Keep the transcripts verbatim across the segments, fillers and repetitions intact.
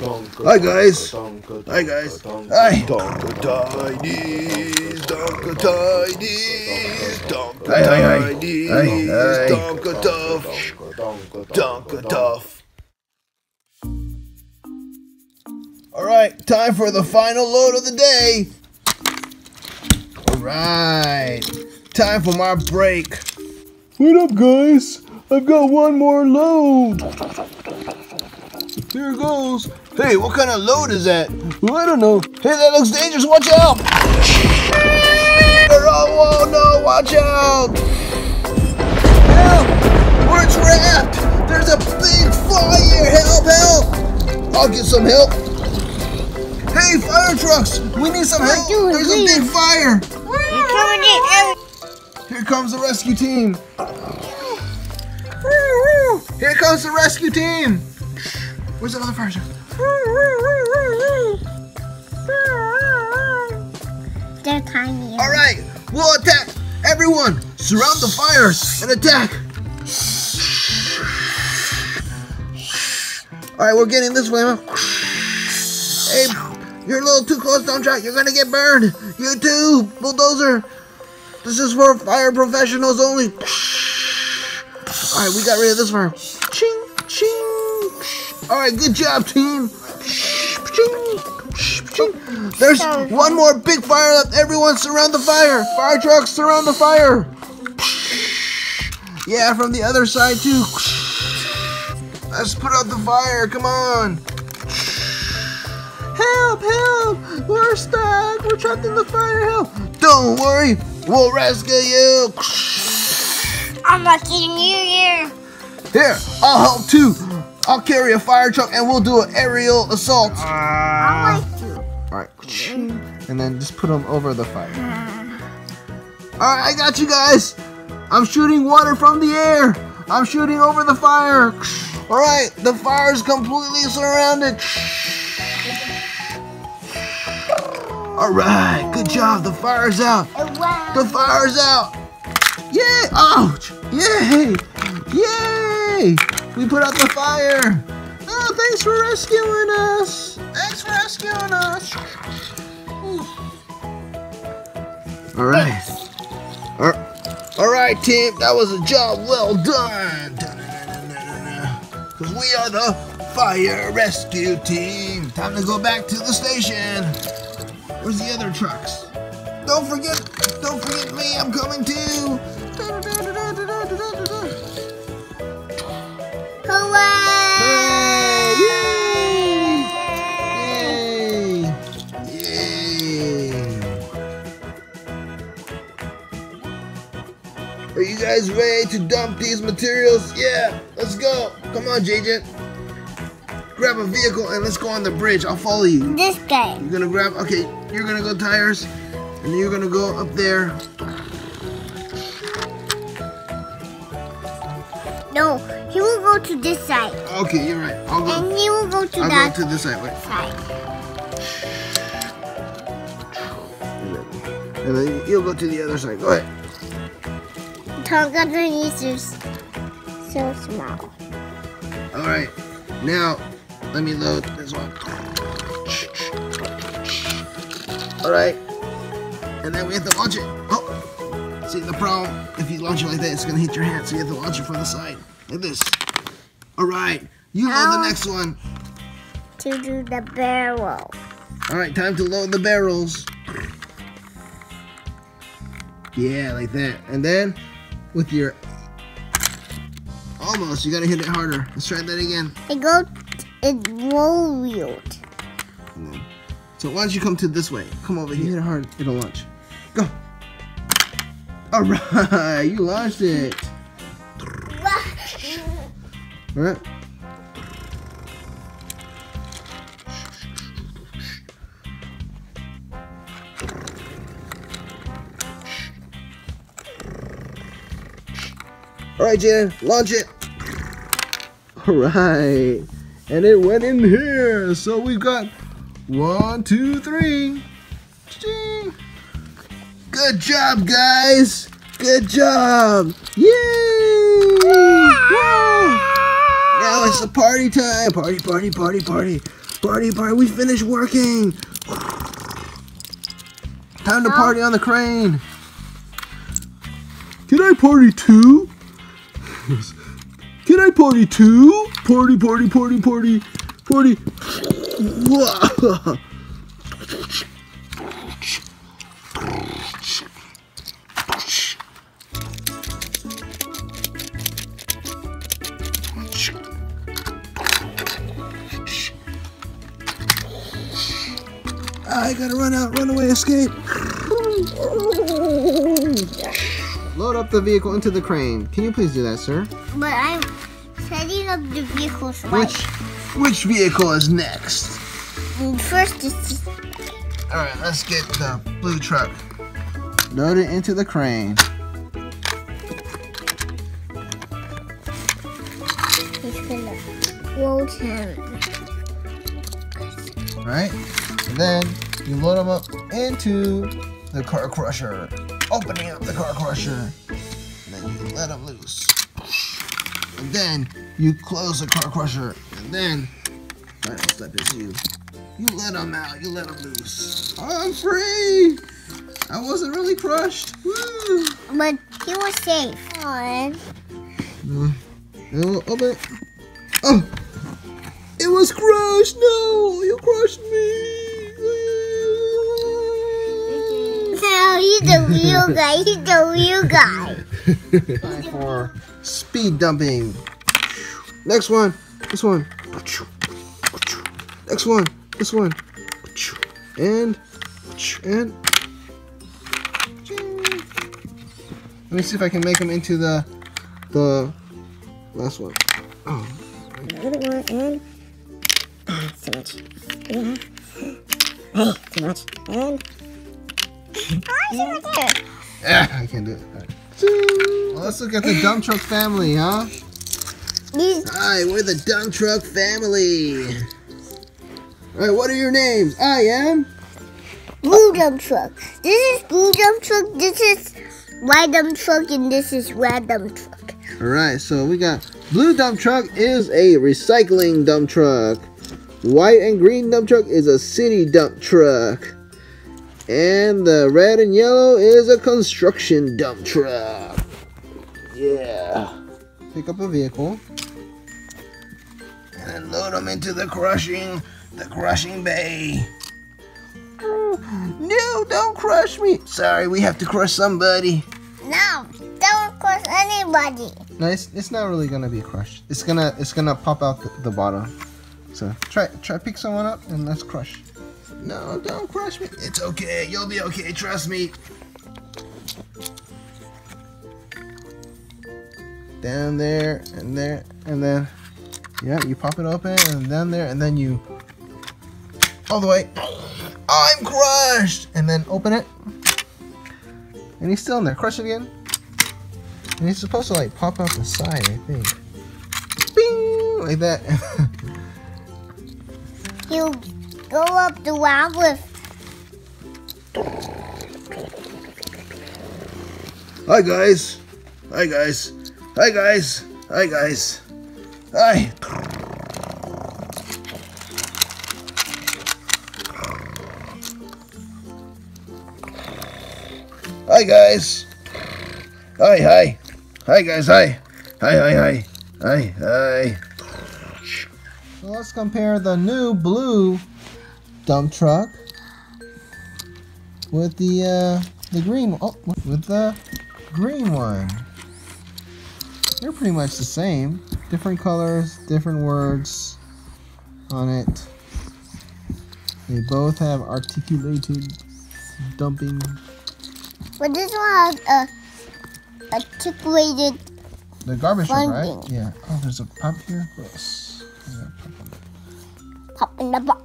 Hi guys! Hi guys! Hi! Tonka Tiny's, Tonka Tiny's, Tonka Tiny's, Tonka Tuff, Tonka Tuff. Alright, time for the final load of the day! Alright, time for my break. What up guys? I've got one more load. Here it goes. Hey, what kind of load is that? Well, I don't know. Hey, that looks dangerous. Watch out! Oh, whoa, no, watch out! Help! We're trapped! There's a big fly here! Help, help! I'll get some help. Hey, fire trucks! We need some help! There's a big fire! Here comes the rescue team! Here comes the rescue team! Where's the other fire truck? They're tiny. Alright, we'll attack! Everyone, surround the fires and attack! Alright, we're getting this way. Hey, you're a little too close, don't try. You're gonna get burned! You too, bulldozer! This is for fire professionals only. Alright, we got rid of this fire. Ching, ching! Alright, good job, team. There's one more big fire left. Everyone surround the fire. Fire trucks, surround the fire. Yeah, from the other side, too. Let's put out the fire. Come on. Help, help. We're stuck. We're trapped in the fire. Help. Don't worry. We'll rescue you. I'm not getting you here. Here, I'll help, too. I'll carry a fire truck and we'll do an aerial assault. I like to. Alright. And then just put them over the fire. Alright, I got you guys. I'm shooting water from the air. I'm shooting over the fire. Alright, the fire is completely surrounded. Alright, good job. The fire's out. The fire's out. Yay! Ouch! Yay! Yay! We put out the fire! Oh, thanks for rescuing us! Thanks for rescuing us! Alright. Alright, team, that was a job well done! Because we are the fire rescue team! Time to go back to the station! Where's the other trucks? Don't forget, don't forget me, I'm coming too! Hooray! Yay! Yay! Yay! Are you guys ready to dump these materials? Yeah, let's go. Come on, J J. Grab a vehicle and let's go on the bridge. I'll follow you. This guy. You're gonna grab. Okay, you're gonna go tires, and you're gonna go up there. No, he will go to this side. Okay, you're right. I'll go. And he will go to I'll that go to this side. Wait. Side. And then you'll go to the other side. Go ahead. Tonka Tiny's is so small. All right, now let me load this one. All right, and then we have to launch it. Oh. See, the problem, if you launch it like that, it's gonna hit your hand, so you have to launch it from the side. Like this. Alright, you load the next one. To do the barrel. Alright, time to load the barrels. Yeah, like that. And then, with your... Almost, you gotta hit it harder. Let's try that again. It goes... It rolled. So why don't you come to this way? Come over here. Hit it hard, it'll launch. Go! Alright, you launched it. Alright. Alright, Jen, launch it. Alright. And it went in here. So we've got one, two, three. Ching. Good job, guys! Good job! Yay! Wow. Now it's the party time! Party, party, party, party! Party, party, we finished working! Time to party on the crane! Can I party too? Can I party too? Party, party, party, party, party. Whoa. I gotta run out, run away, escape. Load up the vehicle into the crane. Can you please do that, sir? But I'm setting up the vehicles. Which, which vehicle is next? First is... All right, let's get the blue truck. Load it into the crane. He's gonna load him. Right? And then you load them up into the car crusher, opening up the car crusher, and then you let them loose. And then you close the car crusher, and then final step is you. You let them out, you let them loose. Oh, I'm free! I wasn't really crushed. Woo. But he was safe. On. No. No, open it. Oh! It was crushed! No! You crushed me! He's the real guy. He's the real guy. Time for speed dumping. Next one. This one. Next one. This one. And and. Let me see if I can make them into the the last one. Oh. Another one and. Oh, too much. Yeah. Hey, too much and. Yeah, I can't do it. All right. Well, let's look at the dump truck family, huh? Hi, we're the dump truck family. All right, what are your names? I am Blue Dump Truck. This is Blue Dump Truck. This is White Dump Truck, and this is Red Dump Truck. All right, so we got Blue Dump Truck is a recycling dump truck. White and Green Dump Truck is a city dump truck. And the red and yellow is a construction dump truck. Yeah. Pick up a vehicle. And then load them into the crushing, the crushing bay. No, don't crush me. Sorry, we have to crush somebody. No, don't crush anybody. No, it's, it's not really gonna be crushed. It's gonna it's gonna pop out the, the bottom. So try try pick someone up and let's crush. No, don't crush me. It's okay. You'll be okay. Trust me. Down there, and there, and then... Yeah, you pop it open, and down there, and then you... All the way. I'm crushed! And then open it. And he's still in there. Crush it again. And he's supposed to, like, pop out the side, I think. Bing! Like that. He'll... Go up the round with. Hi guys, hi guys, hi guys, hi guys, hi. Hi guys, hi hi, hi guys, hi, hi hi hi, hi hi. So let's compare the new blue dump truck with the uh, the green oh with the green one. They're pretty much the same. Different colors, different words on it. They both have articulated dumping. But this one has a articulated. The garbage one, right? Yeah. Oh, there's a pop here. Yes. Pop in the box.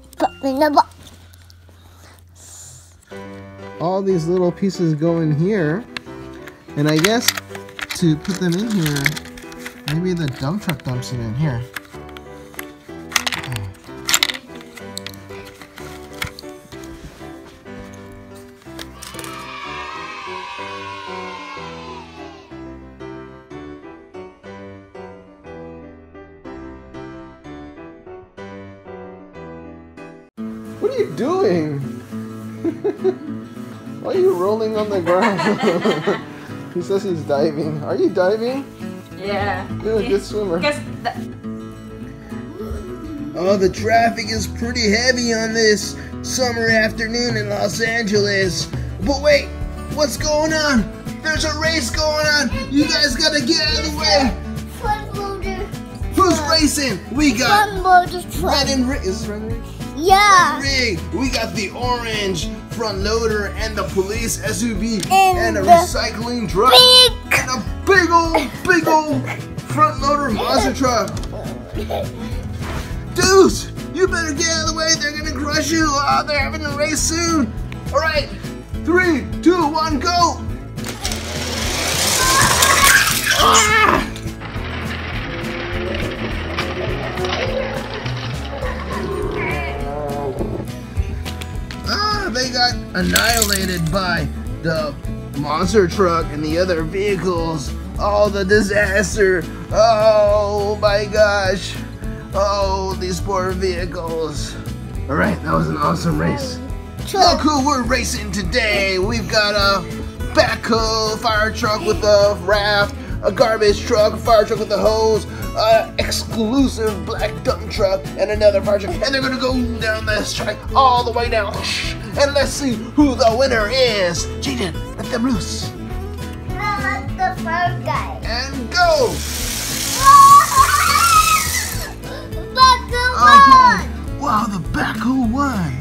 All these little pieces go in here, and I guess to put them in here, maybe the dump truck dumps it in here. What are you doing? Why are you rolling on the ground? He says he's diving. Are you diving? Yeah. You're a good swimmer. Oh, the traffic is pretty heavy on this summer afternoon in Los Angeles. But wait, what's going on? There's a race going on. You guys gotta get out of the way. Who's racing? We got red and red. Is this red and red? Yeah. Red rig. We got the orange front loader and the police S U V and, and a recycling truck big. and a big old, big old front loader monster truck. Deuce, you better get out of the way. They're gonna crush you. Oh, they're having a race soon. All right, three, two, one, go. Ah! They got annihilated by the monster truck and the other vehicles. Oh, the disaster. Oh my gosh. Oh, these poor vehicles. All right, that was an awesome race. Look who we're racing today. We've got a backhoe fire truck with a raft, a garbage truck, a fire truck with a hose, an exclusive black dump truck, and another fire truck. And they're gonna go down this track all the way down. And let's see who the winner is. Jaden, let them loose. I like the first guy. And go! Backhoe won! Okay. Wow, the backhoe won.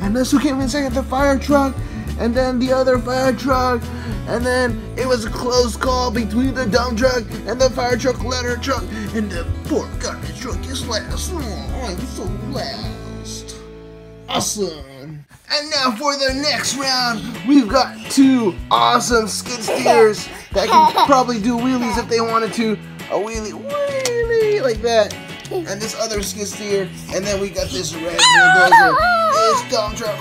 And that's who came in second, the fire truck, and then the other fire truck. And then it was a close call between the dump truck and the fire truck, letter truck, and the poor garbage truck is last. Oh, I'm so last. Awesome. And now for the next round, we've got two awesome skid steers that can probably do wheelies if they wanted to. A wheelie, wheelie, like that. And this other skid steer, and then we got this red bulldozer, this dump truck,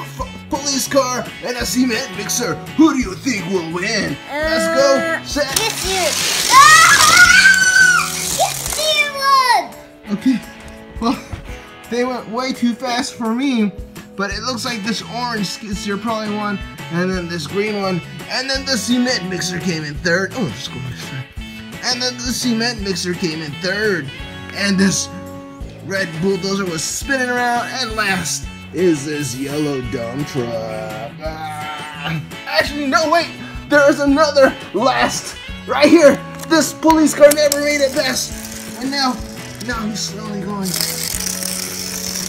police car, and a cement mixer. Who do you think will win? Let's go, set. Skid steer. Ah! Skid steer won! Okay, well, they went way too fast for me. But it looks like this orange skid steer probably won, and then this green one, and then the cement mixer came in third. Oh, let's go mixer. And then the cement mixer came in third. And this red bulldozer was spinning around, and last is this yellow dump truck. Ah. Actually, no, wait. There is another last right here. This police car never made it past. And now, now he's slowly going.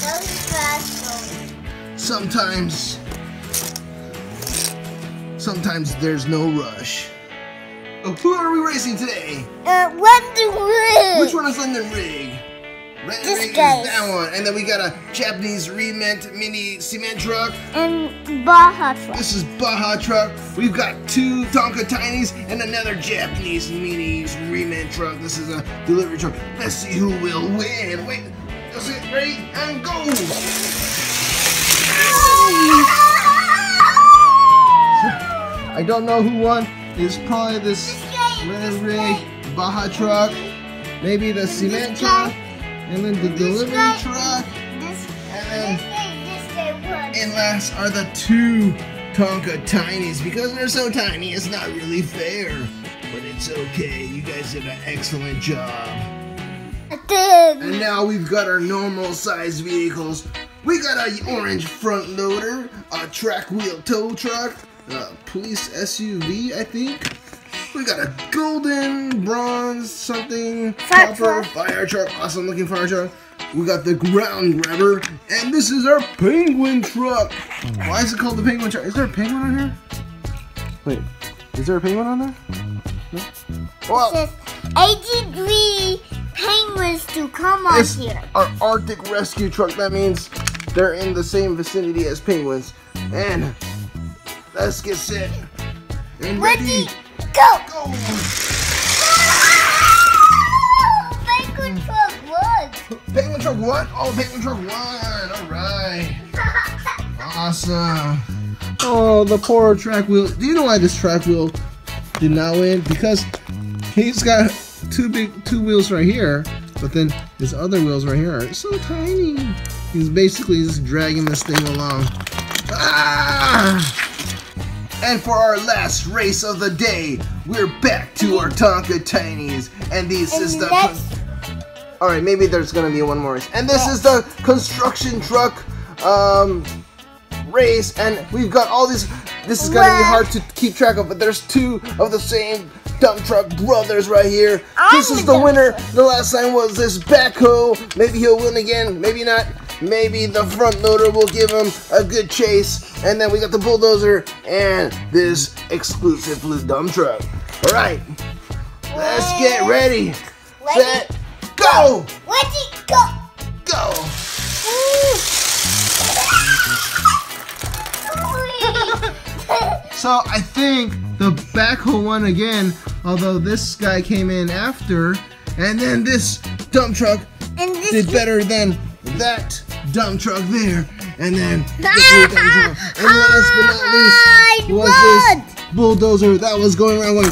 That was fast. Sometimes, sometimes there's no rush. Oh, who are we racing today? Uh, London Rig. Which one is London Rig? London Rig is that one. And then we got a Japanese remint mini cement truck. And Baja truck. This is Baja truck. We've got two Tonka Tiny's and another Japanese mini remint truck. This is a delivery truck. Let's see who will win. Wait, let's get ready and go. I don't know who won. It's probably this red rig, Baja truck, maybe the cement truck, and then the delivery truck, and then and last are the two Tonka Tiny's. Because they're so tiny, it's not really fair, but it's okay. You guys did an excellent job. I did. And now we've got our normal size vehicles. We got an orange front loader, a track wheel tow truck, a police S U V, I think. We got a golden, bronze, something, fire copper, truck. fire truck, awesome looking fire truck. We got the ground grabber, and this is our penguin truck. Why is it called the penguin truck? Is there a penguin on here? Wait, is there a penguin on there? No? Well, eighty-three penguins to come on here. Our Arctic rescue truck, that means they're in the same vicinity as penguins. And let's get set and ready. ready. Go! Go! Oh, penguin truck won! Penguin truck won? Oh, penguin truck won! All right. Awesome. Oh, the poor track wheel. Do you know why this track wheel did not win? Because he's got two big two wheels right here, but then his other wheels right here are so tiny. He's basically just dragging this thing along. Ah! And for our last race of the day, we're back to our Tonka Tiny's, and this and is the... All right, maybe there's gonna be one more race. And this yeah. is the construction truck um, race, and we've got all these. This is gonna what? be hard to keep track of, but there's two of the same dump truck brothers right here. I'm this is the winner. Truck. The last time was this backhoe. Maybe he'll win again. Maybe not. Maybe the front loader will give him a good chase. And then we got the bulldozer and this exclusive blue dump truck. All right, let's get ready. Ready? Set. Go! Let's go! Go! So I think the backhoe won again, although this guy came in after, and then this dump truck and this did better than that dump truck there, and then the blue dump truck. And last but not least was run. this bulldozer that was going around going.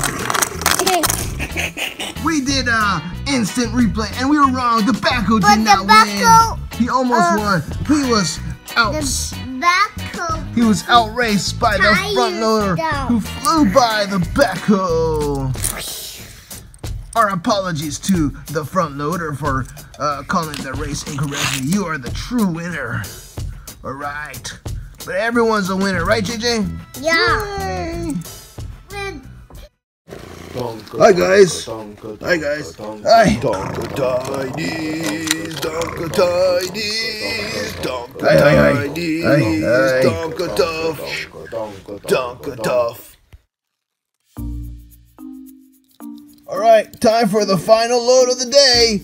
We did uh. instant replay, and we were wrong. The backhoe did not win. He almost uh, won. He was out. He was outraced by the front loader down. who flew by the backhoe. Our apologies to the front loader for uh, calling the race incorrectly. You are the true winner. All right, but everyone's a winner, right, J J? Yeah. Yay. Hi guys! Hi guys! Hi! Tonka Tiny's! Tonka Tiny's! Tonka Tiny's! Tonka Tuff! Tonka Tuff! Alright, time for the final load of the day!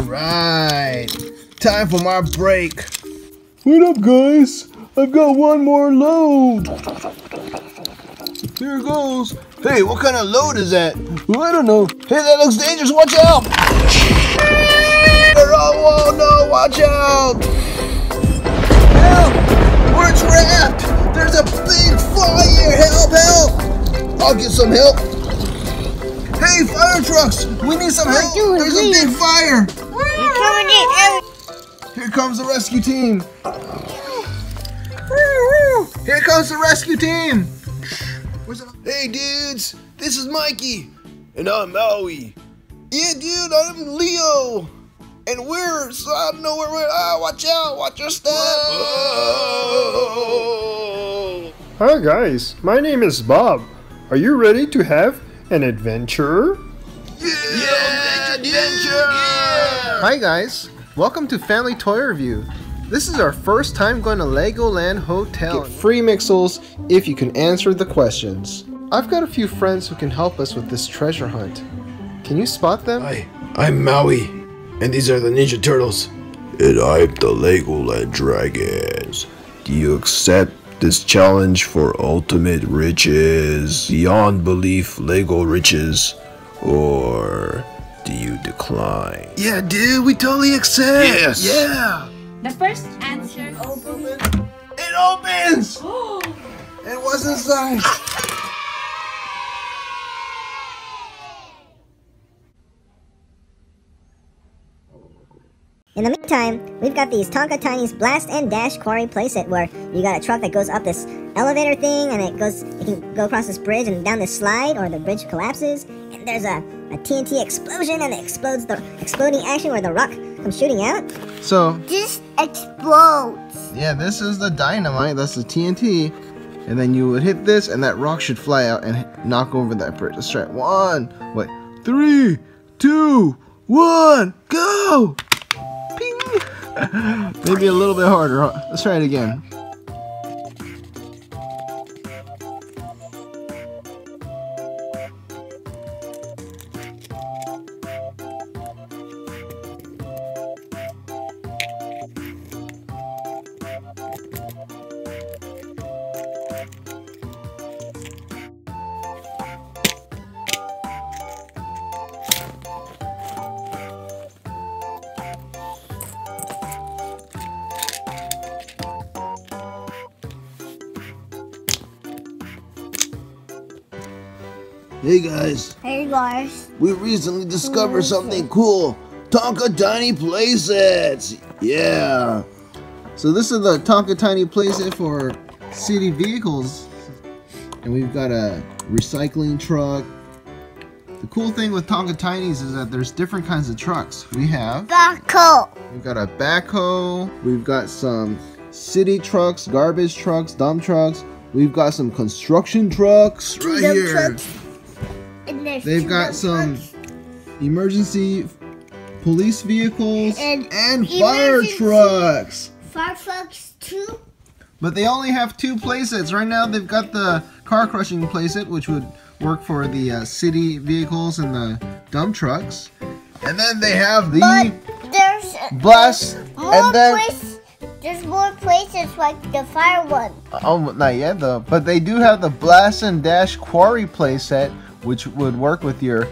Alright! Time for my break! Wait up guys! I've got one more load! Here it goes. Hey, what kind of load is that? Well, I don't know. Hey, that looks dangerous. Watch out! Oh, whoa, no, watch out! Help! We're trapped! There's a big fire! Help, help! I'll get some help. Hey, fire trucks! We need some help! There's a big fire! Here comes the rescue team! Here comes the rescue team! Hey dudes, this is Mikey, and I'm Maui. Yeah dude, I'm Leo, and we're, so I don't know where we're, ah, watch out, watch your step. Oh. Hi guys, my name is Bob. Are you ready to have an adventure? Yeah, yeah adventure! Yeah. Hi guys, welcome to Family Toy Review. This is our first time going to Legoland Hotel. Get free Mixels if you can answer the questions. I've got a few friends who can help us with this treasure hunt. Can you spot them? Hi, I'm Maui, and these are the Ninja Turtles. And I'm the Legoland Dragons. Do you accept this challenge for ultimate riches, beyond belief Lego riches, or do you decline? Yeah, dude, we totally accept. Yes. Yeah. The first answer opens. It opens! Oh. It was inside. In the meantime, we've got these Tonka Tiny's Blast and Dash Quarry playset where you got a truck that goes up this elevator thing and it goes, it can go across this bridge and down this slide, or the bridge collapses. And there's a, a T N T explosion and it explodes the exploding action where the rock comes shooting out. So this explodes. Yeah, this is the dynamite. That's the T N T, and then you would hit this, and that rock should fly out and knock over that bridge. Let's try it. One, wait, three, two, one, go! Ping. Maybe a little bit harder. Huh? Let's try it again. Hey guys. Hey guys. We recently discovered something cool. Tonka Tiny Playsets. Yeah! So this is the Tonka Tiny Playset for city vehicles. And we've got a recycling truck. The cool thing with Tonka Tiny's is that there's different kinds of trucks. We have... backhoe! We've got a backhoe. We've got some city trucks, garbage trucks, dump trucks. We've got some construction trucks right dump here. Trucks. And they've got some trucks. Emergency police vehicles and, and fire trucks. Fire trucks too? But they only have two playsets. Right now they've got the car crushing playset, which would work for the uh, city vehicles and the dump trucks. And then they have the but there's, bus. There's more and then place, there's more playsets like the fire one. Oh, not yet though. But they do have the Blast and Dash Quarry playset, which would work with your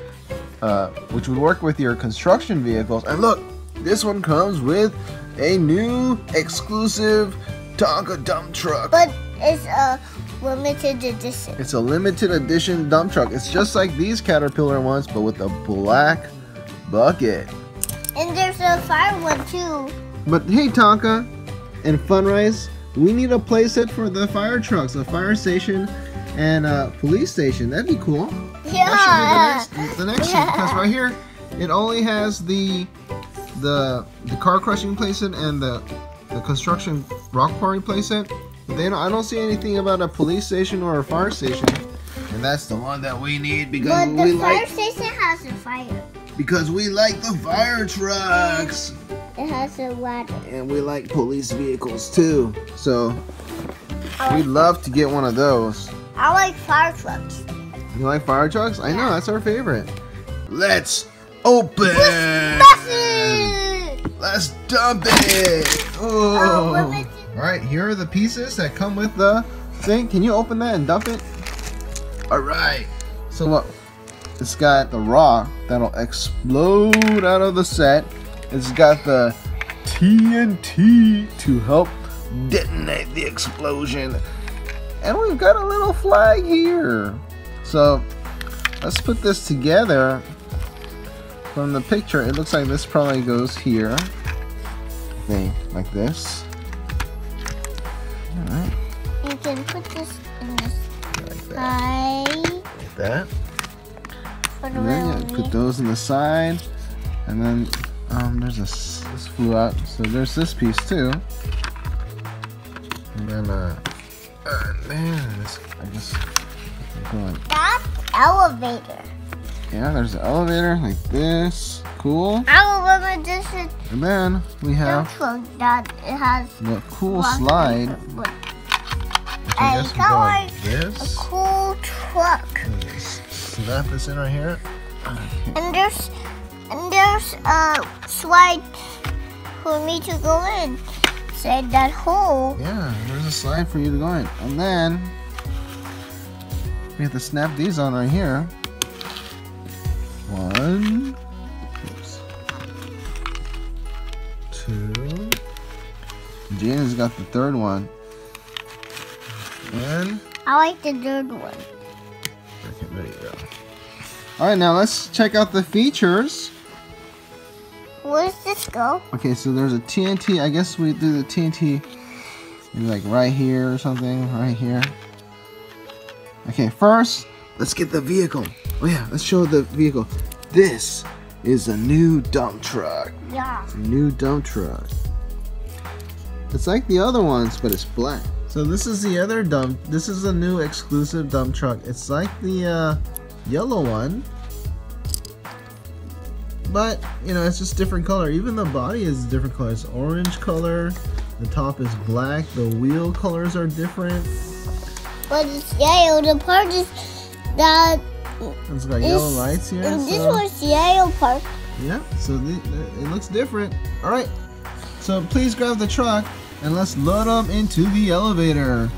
uh, which would work with your construction vehicles. And look, this one comes with a new exclusive Tonka dump truck. But it's a limited edition. It's a limited edition dump truck. It's just like these Caterpillar ones, but with a black bucket. And there's a fire one too. But hey, Tonka and Funrise, we need a playset for the fire trucks, a fire station, and a police station. That'd be cool. Yeah. That should be the next, the next yeah. one, because right here it only has the the the car crushing playset and the the construction rock quarry playset. But they don't, I don't see anything about a police station or a fire station, and that's the one that we need because but the we fire like, station has a fire. Because we like the fire trucks. It has a ladder. And we like police vehicles too. So I we'd like love to get one of those. I like fire trucks. You like fire trucks? I yeah. know, that's our favorite. Let's open! Let's, Let's dump it! Oh. Oh, alright, here are the pieces that come with the thing. Can you open that and dump it? Alright. So look, it's got the rock that'll explode out of the set. It's got the T N T to help detonate the explosion. And we've got a little flag here. So let's put this together. From the picture, it looks like this probably goes here. I think, like this. Alright. You can put this in this like that. Side. Like that. And then you put those in the side. And then um, there's this, this flew out. So there's this piece too. And then, uh, uh man, this, I just. That's elevator. Yeah, there's an elevator like this. Cool. I remember this is. And then we have that it has the cool slide. Which I guess we go like this. A cool truck. Snap this in right here. Okay. And there's and there's a slide for me to go in. Save that hole. Yeah, there's a slide for you to go in, and then. We have to snap these on right here. One, oops, two. Jana's got the third one. One. I like the third one. Okay, there you go. All right, now let's check out the features. Where does this go? Okay, so there's a T N T. I guess we do the T N T, maybe like right here or something, right here. Okay, first, let's get the vehicle. Oh yeah, let's show the vehicle. This is a new dump truck. Yeah. It's a new dump truck. It's like the other ones, but it's black. So this is the other dump. This is a new exclusive dump truck. It's like the uh, yellow one. But, you know, it's just different color. Even the body is different color. It's orange color. The top is black. The wheel colors are different. But it's yellow. The part is that it's got yellow lights here. And so. This one's the yellow part. Yeah. So the, it looks different. All right. So please grab the truck and let's load them into the elevator.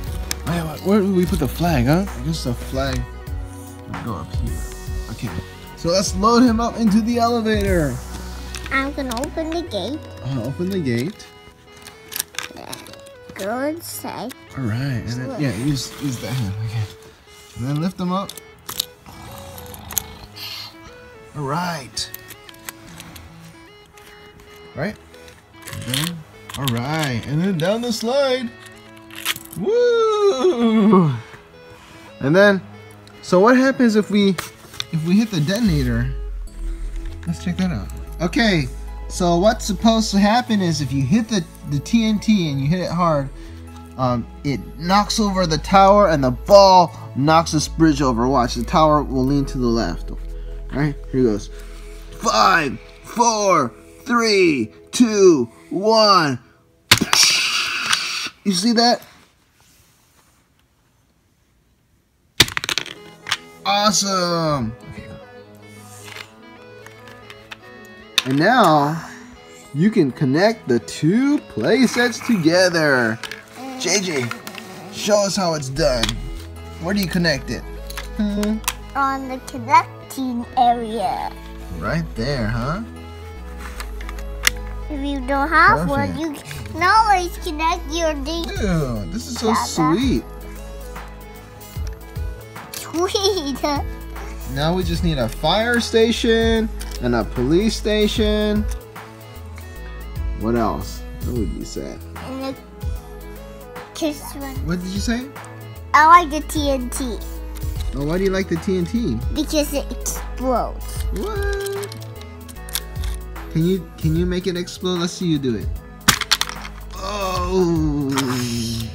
Where do we put the flag, huh? I guess the flag will go up here. Okay. So let's load him up into the elevator. I'm gonna open the gate. I'll open the gate. Go inside. All right, and then, yeah, use use that hand. Okay, and then lift them up. All right, right. man. All right, and then down the slide. Woo! And then, so what happens if we if we hit the detonator? Let's check that out. Okay, so what's supposed to happen is if you hit the, the T N T and you hit it hard, um, it knocks over the tower and the ball knocks this bridge over. Watch, the tower will lean to the left. All right, here it goes. Five, four, three, two, one. You see that? Awesome. Okay. And now you can connect the two play sets together. J J, show us how it's done. Where do you connect it? Hmm? On the connecting area. Right there, huh? If you don't have Perfect. one, you can always connect your ding. Dude, this is so Dada. sweet. Sweet. Now we just need a fire station and a police station. What else? That would be sad. And a kiss one. What did you say? I like the T N T. Oh, why do you like the T N T? Because it explodes. What? Can you can you make it explode? Let's see you do it. Oh!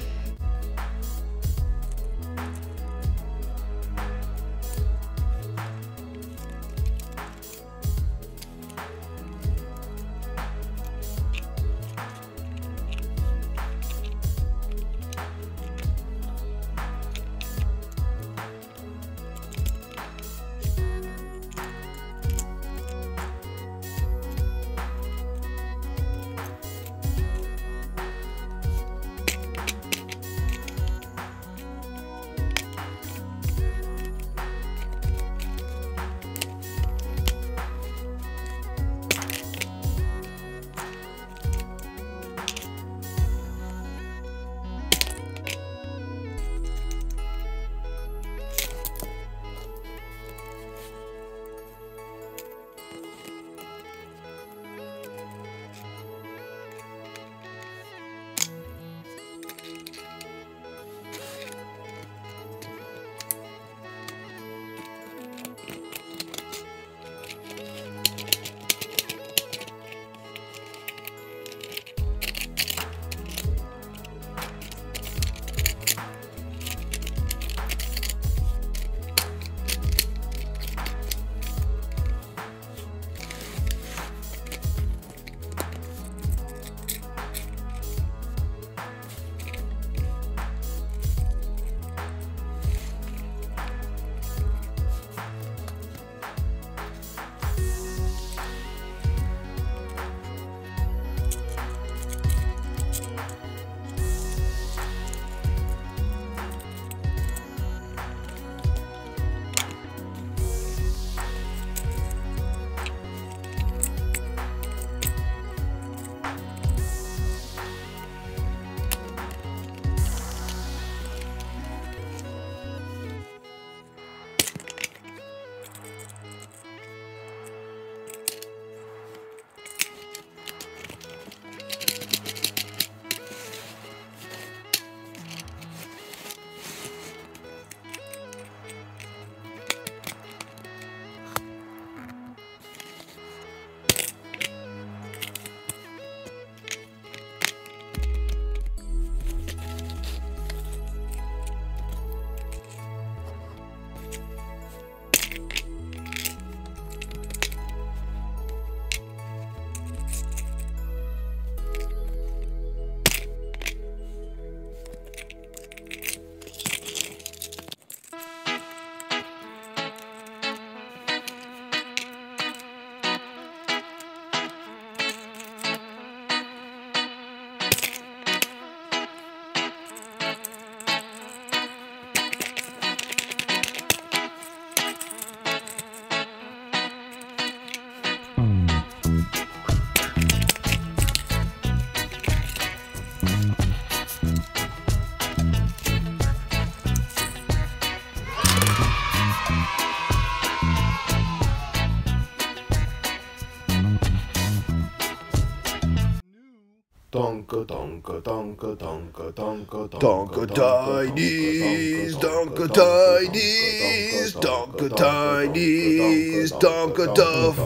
Tonka, Tonka, Tonka, Tonka, Tonka, Tonka Tiny's, Tonka Tiny's, Tonka Tiny's, Tonka Tuff,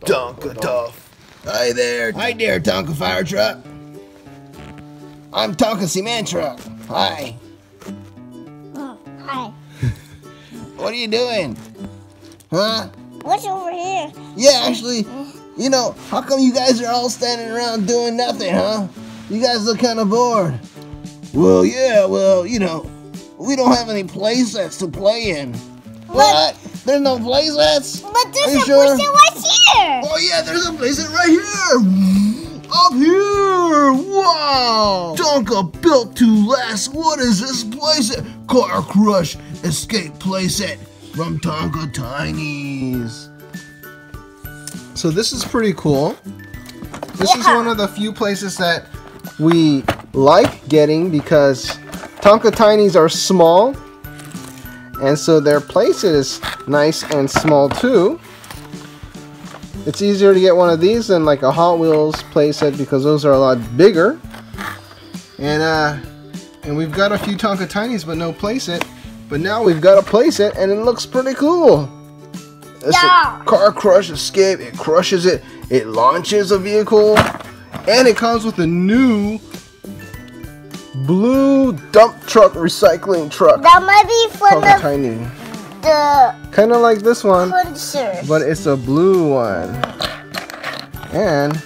Tonka Tuff. Hi there. Hi there, Tonka Fire Truck. I'm Tonka Cement Truck. Hi. Oh, hi. What are you doing? Huh? What's over here? Yeah, actually, you know, how come you guys are all standing around doing nothing, huh? You guys look kind of bored. Well, yeah, well, you know, we don't have any playsets to play in. What? What? There's no playsets? But there's a sure? playset right here! Oh, yeah, there's a playset right here! Up here! Wow! Tonka built to last. What is this playset? Car Crush Escape Playset from Tonka Tiny's. So this is pretty cool. This yeah. is one of the few places that we like getting because Tonka Tiny's are small, and so their playset is nice and small too. It's easier to get one of these than like a Hot Wheels playset because those are a lot bigger. And uh, and we've got a few Tonka Tiny's but no playset, but now we've got a playset and it looks pretty cool. It's yeah. a Car Crush Escape. It crushes it. It launches a vehicle. And it comes with a new blue dump truck recycling truck. That might be for Tonka the... Tiny. the kind of like this one. Concerts. But it's a blue one. And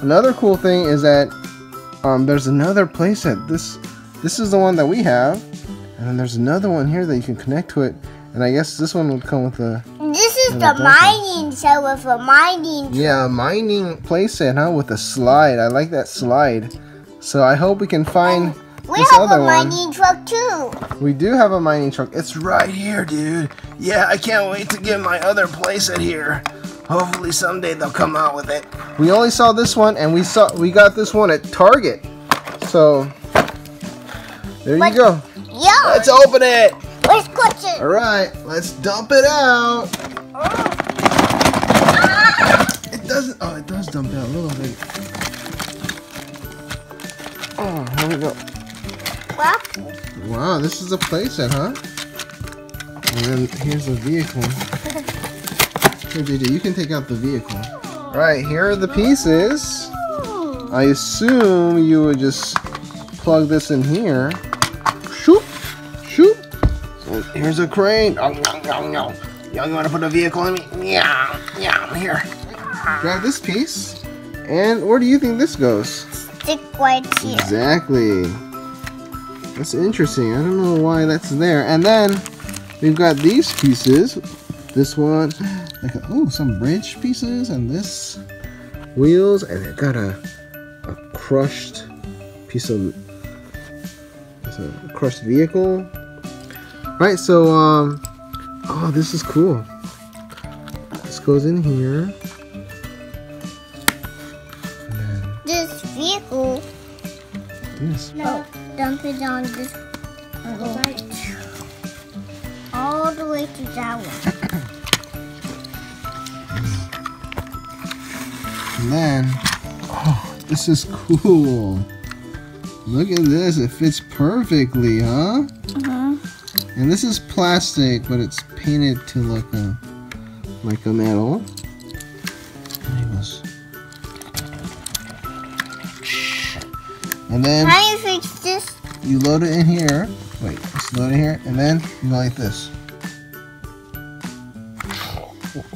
another cool thing is that um, there's another playset. This, this is the one that we have. And then there's another one here that you can connect to it. And I guess this one would come with a... This is the mining set with a mining... Yeah, a mining playset, huh? With a slide. I like that slide. So I hope we can find this other one. We have a mining truck, too. We do have a mining truck. It's right here, dude. Yeah, I can't wait to get my other playset here. Hopefully someday they'll come out with it. We only saw this one, and we saw we got this one at Target. So, there you go. Yeah. Let's open it. Let's clutch it. All right, let's dump it out. Oh. Ah. It doesn't. Oh, it does dump out a little bit. Oh, here we go. What? Wow, this is a playset, huh? And then here's the vehicle. Here, J J, you can take out the vehicle. All right, here are the pieces. I assume you would just plug this in here. Shoop, shoop. Here's a crane. Oh, no, no, no. Yo, you want to put a vehicle in me? Yeah, yeah, here. Grab this piece. And where do you think this goes? Stick right here. Exactly. That's interesting. I don't know why that's there. And then we've got these pieces. This one, like a, oh, some bridge pieces, and this wheels, and it got a a crushed piece of it's a crushed vehicle. Right, so, um, oh, this is cool. This goes in here. And then this vehicle. Yes. No, dump it on this right. All the way to that one. And then, oh, this is cool. Look at this, it fits perfectly, huh? And this is plastic, but it's painted to look a, like a metal. And then how do you fix this? You load it in here. Wait, let's load it here, and then you go like this.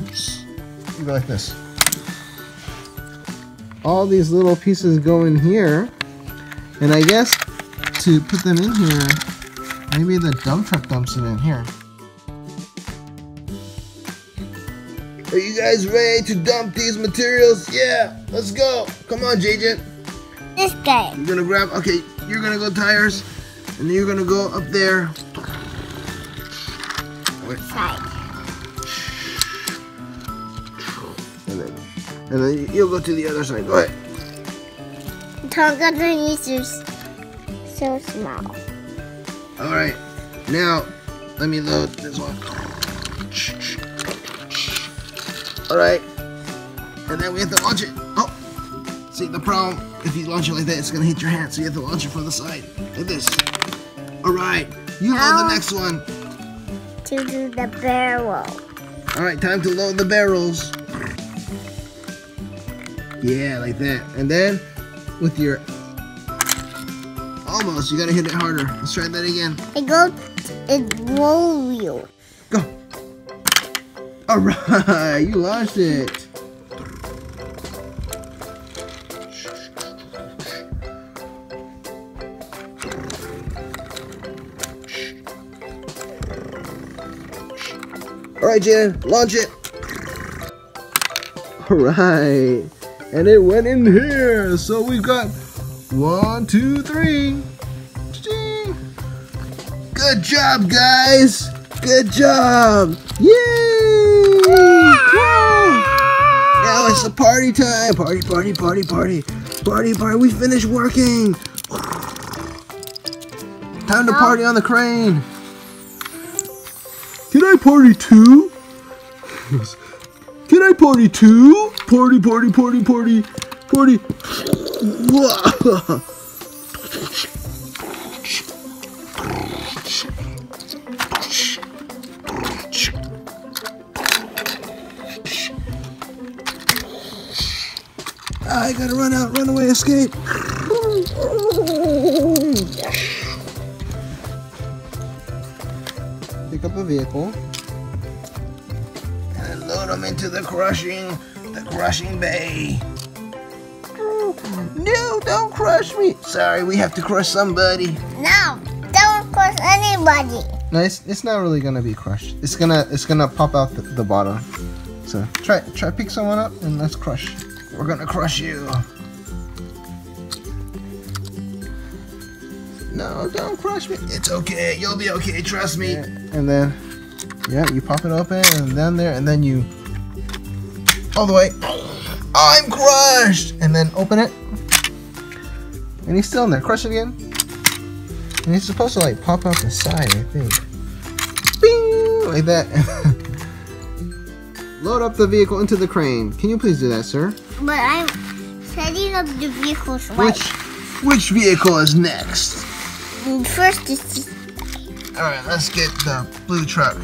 Oops. You go like this. All these little pieces go in here, and I guess to put them in here. Maybe the dump truck dumps it in here. Are you guys ready to dump these materials? Yeah, let's go. Come on, J J. This guy. You're gonna grab, okay, you're gonna go tires, and you're gonna go up there. Wait. Side. And then, and then you'll go to the other side. Go ahead. Tonka Tiny's are so small. Alright, now let me load this one. Alright, and then we have to launch it. Oh, see the problem If you launch it like that, it's gonna hit your hand, so you have to launch it from the side. Like this. Alright, you now load the next one. To do the barrel. Alright, time to load the barrels. Yeah, like that. And then, with your... Almost, you gotta hit it harder. Let's try that again. It goes... It's roll wheel. Go. Alright, you launched it. Alright, Jan, launch it. Alright. And it went in here. So we've got one, two, three. Good job, guys. Good job. Yay. Yeah. Now it's the party time. Party, party, party, party. Party, party. We finished working. Time to party on the crane. Can I party too? Can I party too? Party, party, party, party, party. I gotta run out, run away, escape. Pick up a vehicle. And load them into the crushing. The crushing bay. No, don't crush me. Sorry, we have to crush somebody. No, don't crush anybody. No, it's, it's not really gonna be crushed. It's gonna it's gonna pop out the, the bottom. So try try pick someone up and let's crush. We're gonna crush you. No, don't crush me. It's okay. You'll be okay. Trust me. Yeah, and then, yeah, you pop it open and then there and then you. All the way. I'm crushed! And then open it. And he's still in there. Crush it again. And he's supposed to like pop out the side, I think. Bing! Like that. Load up the vehicle into the crane. Can you please do that, sir? But I'm setting up the vehicles right. Which, which vehicle is next? First is... Alright, let's get the blue truck.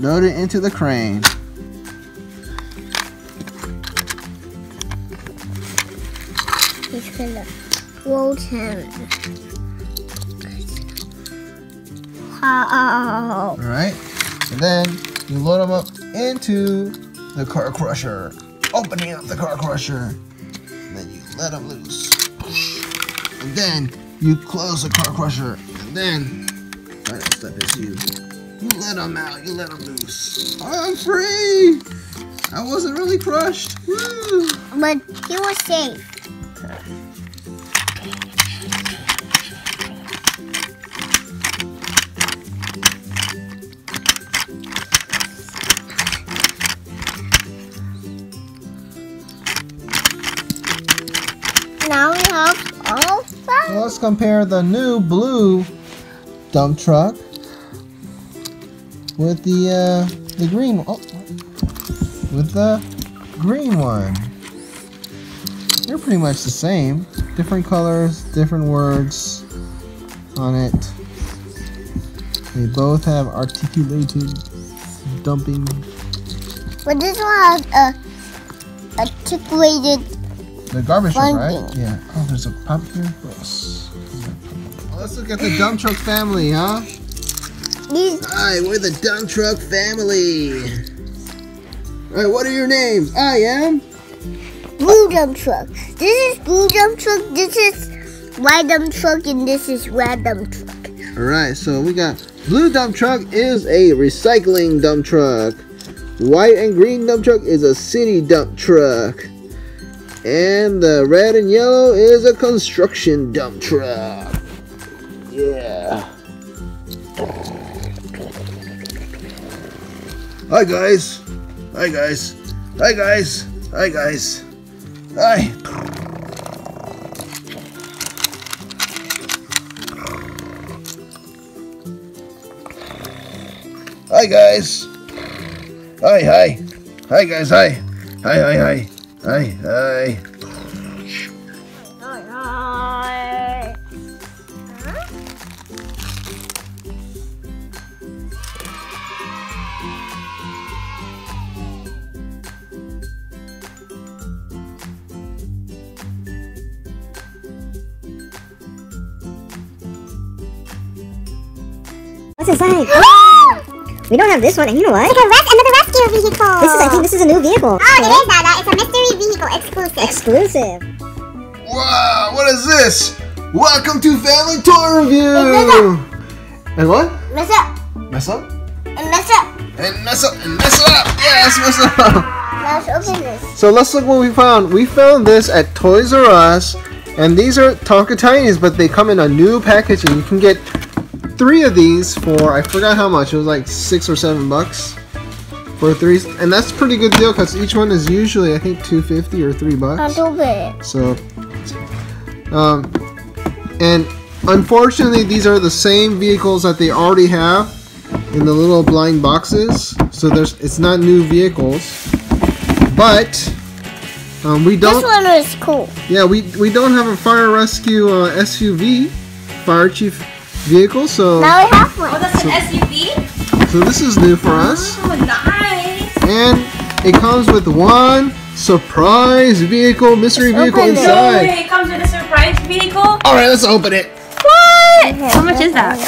Load it into the crane. He's gonna roll him. Wow. Alright. And then you load him up into the car crusher. Opening up the car crusher. And then you let him loose. And then you close the car crusher. And then right, that is you. You let him out. You let him loose. I'm free! I wasn't really crushed. Woo. But he was safe. Now we have all five. So let's compare the new blue dump truck with the uh, the green one. Oh, with the green one. They're pretty much the same. Different colors, different words on it. They both have articulated dumping. But this one has a articulated. The garbage truck, right? Yeah. Oh, there's a pop here. Yes. Let's look at the dump truck family, huh? Hi, we're the dump truck family. All right, what are your names? I am. Blue dump truck. This is blue dump truck, this is white dump truck, and this is red dump truck. Alright, so we got blue dump truck is a recycling dump truck. White and green dump truck is a city dump truck. And the red and yellow is a construction dump truck. Yeah. Hi guys. Hi guys. Hi guys. Hi guys. Hi. Hi guys. Hi hi. Hi guys. Hi. Hi hi hi. Hi hi. What's inside? We don't have this one, and you know what? It's like a res another rescue vehicle. This is, I think this is a new vehicle. Oh, okay. It is, Dada. It's a mystery vehicle exclusive. Exclusive. Wow, what is this? Welcome to Family Toy Review. And what? Mess up. Mess up? And mess up. And mess up. And mess up. Yeah, let's mess up. Now let's open this. So let's look what we found. We found this at Toys R Us, and these are Tonka Tiny's, but they come in a new package, and you can get three of these for, I forgot how much, it was like six or seven bucks for three, and that's a pretty good deal because each one is usually I think two fifty or three bucks. So, um, and unfortunately these are the same vehicles that they already have in the little blind boxes. So there's, it's not new vehicles, but um, we don't. This one is cool. Yeah, we we don't have a fire rescue uh, S U V, fire chief vehicle, so now we have one. Oh, that's so, an S U V? So this is new for us. Oh, nice! And it comes with one surprise vehicle, mystery let's vehicle inside. It. It comes with a surprise vehicle. All right, let's open it. What? Okay, how much is that? I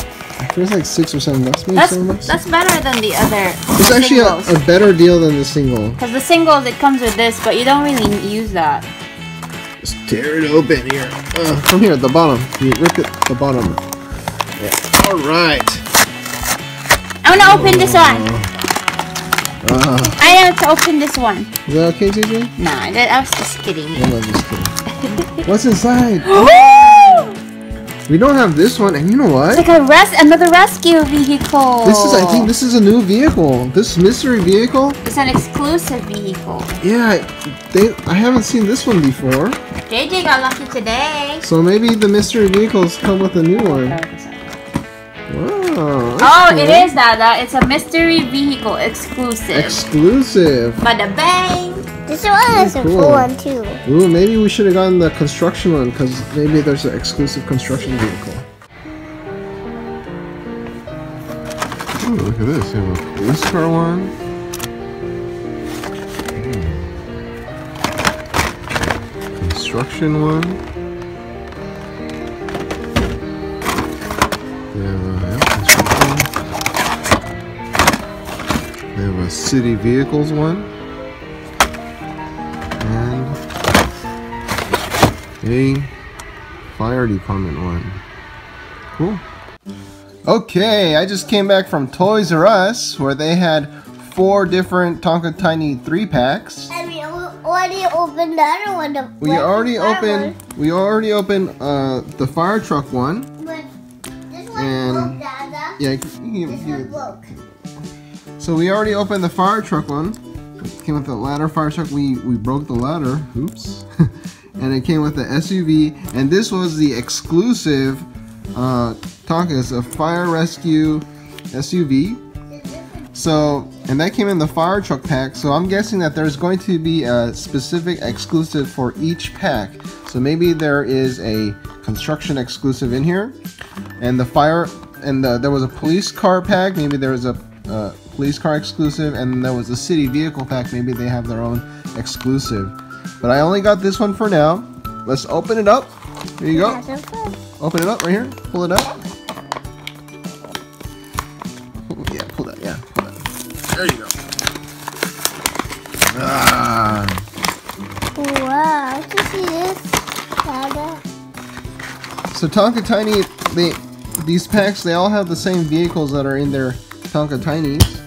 think it's like six or seven bucks. Maybe that's, seven bucks. That's better than the other. It's the actually a, a better deal than the single. Because the singles, it comes with this, but you don't really use that. Just tear it open here. Uh, from here at the bottom, you rip it the bottom. Yeah. Alright. I'm gonna open oh. this one. Uh. I have to open this one. Is that okay, J J? Nah, I was just kidding. No, no, just kidding. What's inside? Oh. We don't have this one, and you know what? It's like a res another rescue vehicle. This is, I think this is a new vehicle. This mystery vehicle. It's an exclusive vehicle. Yeah, they, I haven't seen this one before. J J got lucky today. So maybe the mystery vehicles come with a new one. Wow, oh, cool. It is, Dada. It's a mystery vehicle exclusive. Exclusive. Bada bang. This one is a cool one, too. Ooh, maybe we should have gotten the construction one, because maybe there's an exclusive construction vehicle. Ooh, look at this. You have a police car one. Mm. Construction one. They have a city vehicles one, and a fire department one. Cool. Okay, I just came back from Toys R Us where they had four different Tonka Tiny three packs. And we already opened the other one. The we already opened. One. We already opened uh, the fire truck one. And yeah, you can, you can. So we already opened the fire truck one. It came with the ladder fire truck. We we broke the ladder. Oops. And it came with the S U V. And this was the exclusive uh, Tonka's a fire rescue S U V. So and that came in the fire truck pack. So I'm guessing that there's going to be a specific exclusive for each pack. So maybe there is a construction exclusive in here. And the fire, and the, there was a police car pack, maybe there was a uh, police car exclusive, and there was a city vehicle pack, maybe they have their own exclusive. But I only got this one for now. Let's open it up. Here you go. Open it up right here. Pull it up. Yeah, pull that, yeah. Pull that. There you go. Ah. Wow, did you see this? So Tonka Tiny, They, these packs, they all have the same vehicles that are in their Tonka Tiny's.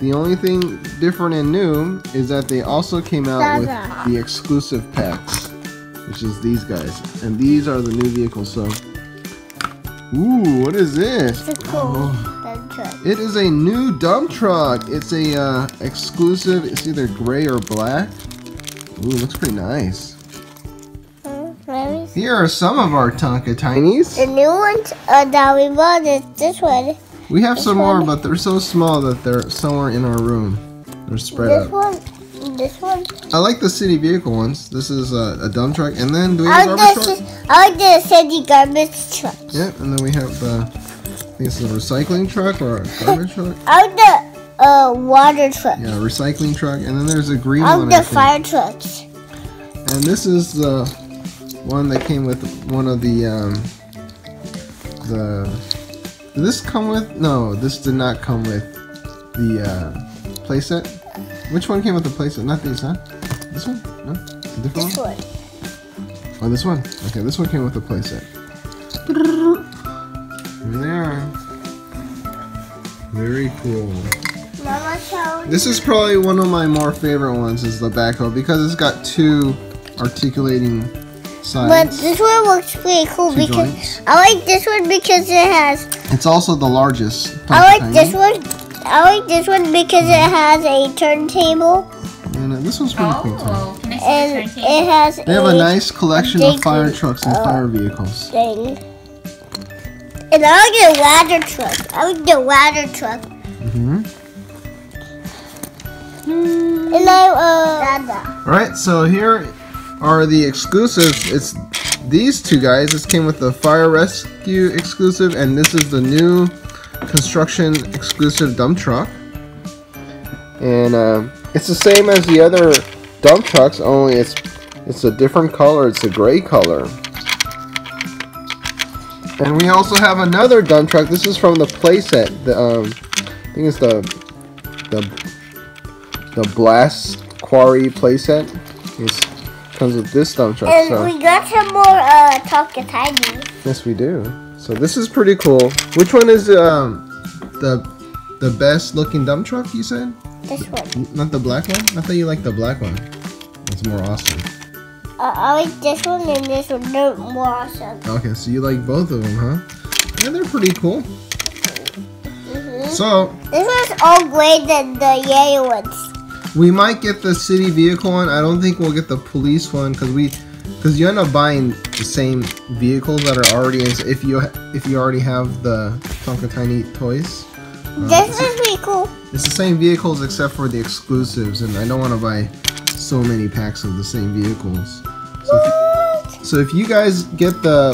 The only thing different and new is that they also came out with the exclusive packs, which is these guys. And these are the new vehicles, so... Ooh, what is this? It's a cool oh. dump truck. It is a new dump truck. It's a uh, exclusive. It's either gray or black. Ooh, looks pretty nice. Here are some of our Tonka Tiny's. The new ones uh, that we bought is this one. We have this some one. more, but they're so small that they're somewhere in our room. They're spread this out. This one, this one. I like the city vehicle ones. This is a, a dump truck, and then do we have I like garbage this, truck? I like the city garbage truck. Yeah, and then we have the, I think it's a recycling truck or a garbage truck. I like the uh, water truck. Yeah, recycling truck, and then there's a green I like one. I like the fire trucks. And this is the one that came with one of the um, the Did this come with? No, this did not come with the uh, playset. Which one came with the playset? Not these, huh? This one? No? A different this one? one. Oh, this one? Okay, this one came with the playset. Here they are. Very cool. Mama showed This is probably one of my more favorite ones, is the backhoe, because it's got two articulating sides. But this one looks pretty cool two because joints. I like this one because it has. It's also the largest. I like this one. I like this one because it has a turntable. And uh, this one's pretty oh, cool too. Nice and turntable. It has. They have a, a nice collection of fire trucks and uh, fire vehicles. Thing. And I like the ladder truck. I like the ladder truck. Mm-hmm. Mm-hmm. And I uh. All right, so here are the exclusives. It's these two guys. This came with the fire rescue exclusive, and this is the new construction exclusive dump truck. And uh, it's the same as the other dump trucks, only it's it's a different color. It's a gray color. And we also have another dump truck. This is from the playset. The um, I think it's the the the Blast Quarry playset. It's comes with this dump truck. And so we got some more uh, Tonka Tiny. Yes, we do. So this is pretty cool. Which one is um, the the best looking dump truck, you said? This one. N not the black one? I thought you liked the black one. It's more awesome. Uh, I like this one and this one. They're more awesome. Okay, so you like both of them, huh? Yeah, they're pretty cool. Mm-hmm. So this one's all gray than the yellow ones. We might get the city vehicle one. I don't think we'll get the police one because we, because you end up buying the same vehicles that are already in. So if you if you already have the Tonka Tiny toys, uh, this is pretty cool. It's the same vehicles except for the exclusives, and I don't want to buy so many packs of the same vehicles. So if you, so if you guys get the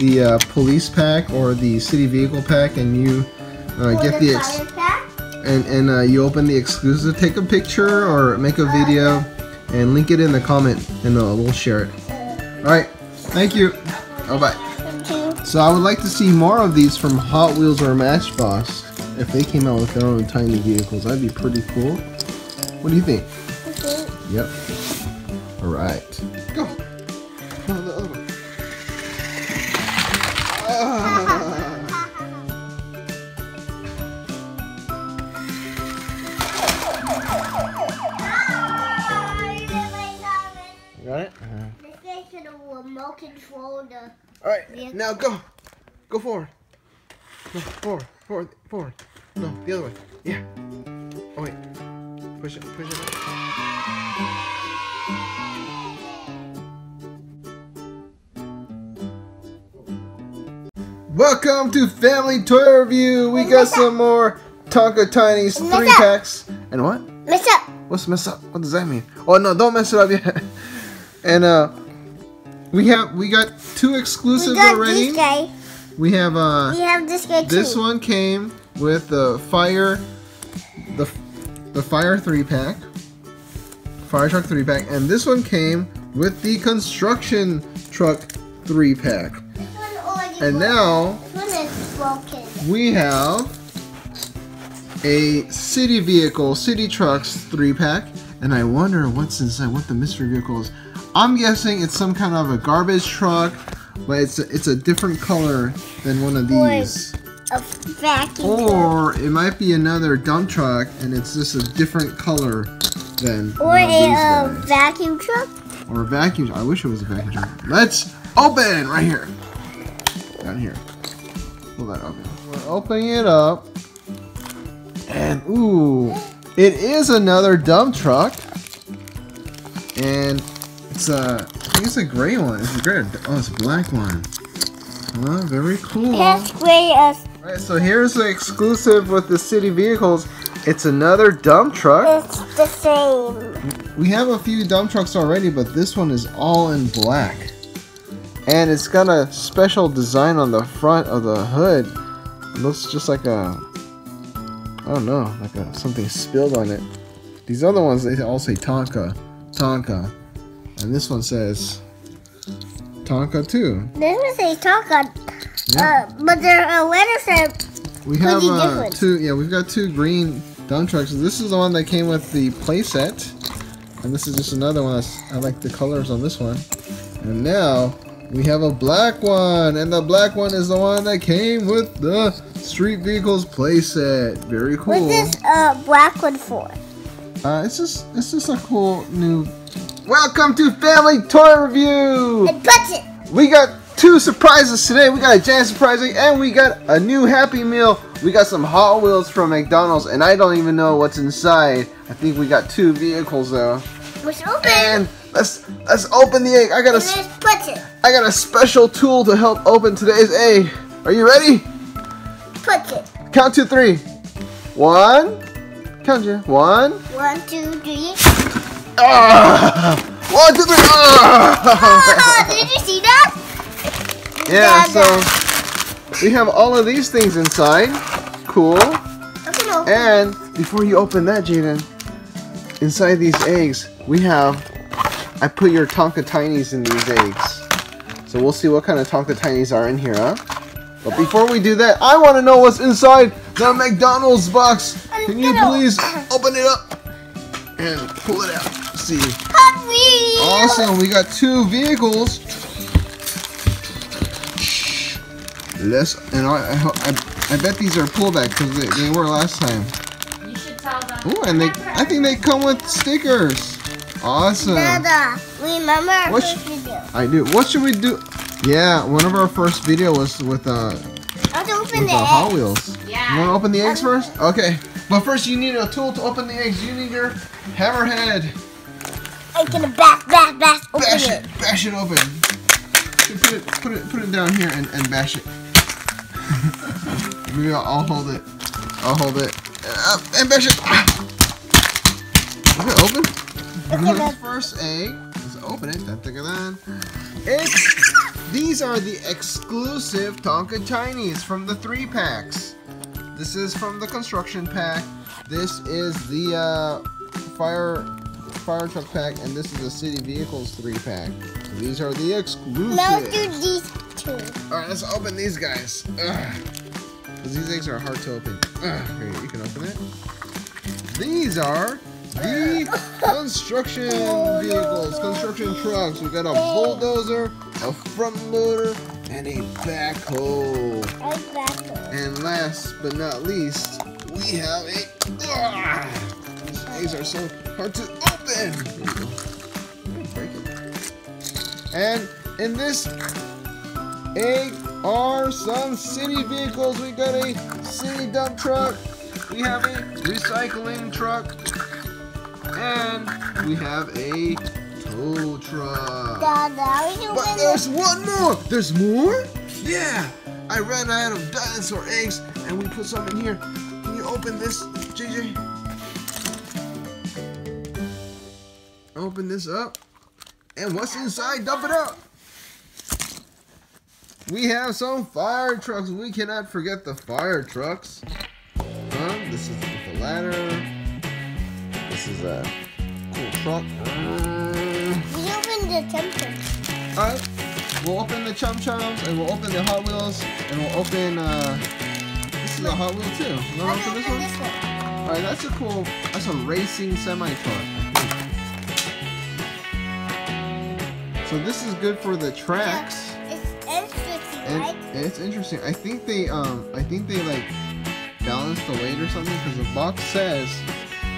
the uh, police pack or the city vehicle pack, and you uh, get the ex and and uh, you open the exclusive, take a picture or make a video and link it in the comment and uh, we'll share it. Alright, thank you. Oh, bye. Thank you. So I would like to see more of these from Hot Wheels or Matchbox. If they came out with their own tiny vehicles, that'd be pretty cool. What do you think? Okay. Yep. Alright. Go. Oh, the other one. Ah. Control the Alright, vehicle. Now go! Go forward! No, forward, forward, forward. No, the other way. Yeah. Oh wait. Push it, push it. Welcome to Family Toy Review! We got some more Tonka Tiny's three packs. And what? Mess up! What's mess up? What does that mean? Oh no, don't mess it up yet. And uh We have we got two exclusives we got already. This guy. We have uh. We have this guy too. This one came with the fire, the the fire three pack, fire truck three pack, and this one came with the construction truck three pack. This one already and broken. Now this one is broken. We have a city vehicle, city trucks three pack, and I wonder what's inside. What the mystery vehicle is. I'm guessing it's some kind of a garbage truck, but it's a, it's a different color than one of these. Or, a vacuum or it might be another dump truck, and it's just a different color than or one of a these guys. vacuum truck. Or a vacuum truck. I wish it was a vacuum truck. Let's open right here. Down here. Pull that open. We're opening it up, and ooh, it is another dump truck, and. It's a, I think it's a gray one. It's a gray. Oh, it's a black one. Oh, very cool. Yes, gray. Alright, so here's the exclusive with the city vehicles. It's another dump truck. It's the same. We have a few dump trucks already, but this one is all in black. And it's got a special design on the front of the hood. It looks just like a, I don't know, like a, something spilled on it. These other ones, they all say Tonka. Tonka. And this one says Tonka too. This one says Tonka, yeah. uh, but there are letters that We have uh, two. Yeah, we've got two green dump trucks. This is the one that came with the playset, and this is just another one. I like the colors on this one. And now we have a black one, and the black one is the one that came with the Street Vehicles playset. Very cool. What's this uh, black one for? Uh, it's just it's just a cool new. Welcome to Family Toy Review. And budget. We got two surprises today. We got a giant surprise and we got a new Happy Meal. We got some Hot Wheels from McDonald's and I don't even know what's inside. I think we got two vehicles though. Let's open. And let's let's open the egg. I got a I got a special tool to help open today's egg. Are you ready? Put it. Count to three. One. Count you. One. One, two, three. Ah! One, two, three. Ah! Oh, did you see that? Yeah, so we have all of these things inside. Cool. And before you open that, Jaden, inside these eggs, we have, I put your Tonka Tiny's in these eggs. So we'll see what kind of Tonka Tiny's are in here, huh? But before we do that, I want to know what's inside the McDonald's box. Can you please open it up and pull it out? Let's see. Awesome, we got two vehicles. Less, and I, I, I bet these are pullback because they, they were last time. You should tell them. Oh, and they, I think they come with stickers. Awesome. Dada, remember our what first video. I do. What should we do? Yeah, one of our first video was with uh, open with the Hot Wheels. Yeah. You want to open the eggs first? Okay. But first, you need a tool to open the eggs. You need your hammerhead. I'm gonna bash, bash, bash. Bash it. it. Bash it open. Put it, put it, put it down here and, and bash it. Maybe I'll, I'll hold it. I'll hold it. Uh, and bash it. Is it open? Okay, first egg. Let's open it. Da, da, da, da. It's, these are the exclusive Tonka Tiny's from the three packs. This is from the construction pack. This is the uh, fire fire truck pack, and this is the city vehicles three pack. These are the exclusive. Now do these two. All right, let's open these guys. Ugh. Cause these eggs are hard to open. Ugh. Here, you can open it. These are the construction vehicles, construction trucks. We got a bulldozer, a front loader, and a backhoe. A backhoe. And last but not least, we have a. Ugh. These eggs are so hard to open. Here we go. And in this egg are some city vehicles. We got a city dump truck, we have a recycling truck, and we have a tow truck. Dada, but there's one more! There's more? Yeah! I ran out of dinosaur eggs and we put some in here. Can you open this, J J? Open this up. And what's inside? Dump it out! We have some fire trucks. We cannot forget the fire trucks. Huh? This is the ladder. This is a cool truck. Uh, we opened the Chum Chums. Alright, we'll open the Chum Chums and we'll open the Hot Wheels and we'll open, uh, this is a Hot Wheel too. You want to open this one? one. Alright, that's a cool, that's a racing semi-truck. So this is good for the tracks. Yeah, it's interesting, and right? It's interesting. I think they, um, I think they like balance the weight or something because the box says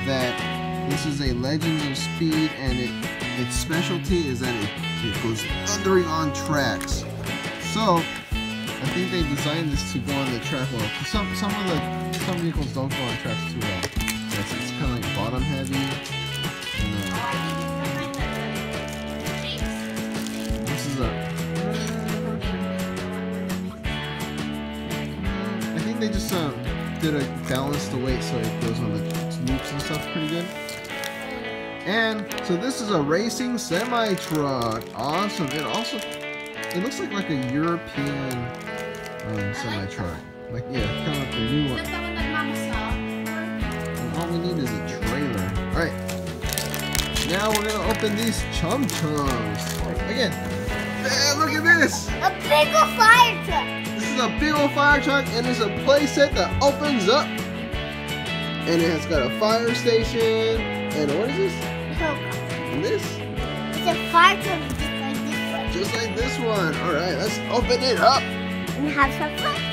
that this is a Legends of Speed, and it, its specialty is that it, it goes thundering on tracks. So I think they designed this to go on the track well. Some some of the some vehicles don't go on tracks too well. It's, it's kind of like bottom heavy. And, uh, I think they just uh, did a balance the weight so it goes on the loops and stuff pretty good. And so this is a racing semi truck. Awesome. It also it looks like like a European um, semi truck. Like yeah, kind of like the new one. And all we need is a trailer. All right. Now we're gonna open these Chum Chums again. And look at this! A big fire truck! This is is a big old fire truck, and it's a playset that opens up. And it has got a fire station, and what is this? And this? It's a fire truck just like this one. Just like this one. Alright, let's open it up. And have some fun.